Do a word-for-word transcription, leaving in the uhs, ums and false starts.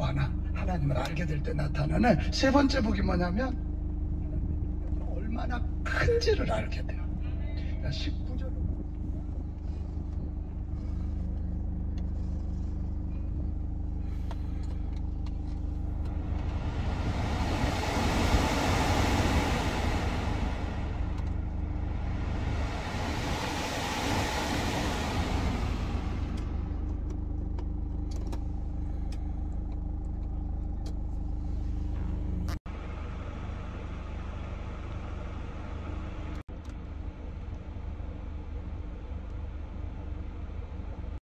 믿고 하나 하나님을 알게 될 때 나타나는 세 번째 복이 뭐냐면 얼마나 큰지를 알게 돼요.